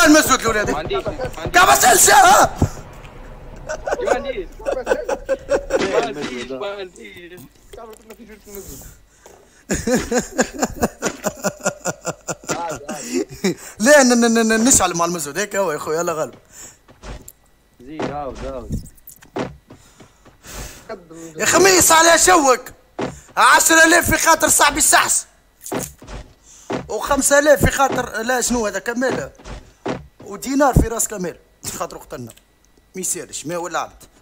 فين مسدود لولادي؟ ما عنديش ما عنديش ها؟ ما عنديش ما عنديش كنا في جوج مسدود لا نشعل مع المسدود هيك هو يا خويا يلا غالب زيد عاود عاود يا خميس على شوك 10,000 في خاطر صاحبي السحس و5,000 في خاطر لا شنو هذا كمال ودينار في راس كمال خاطر قتلنا ما يسالش ما ولا عبد.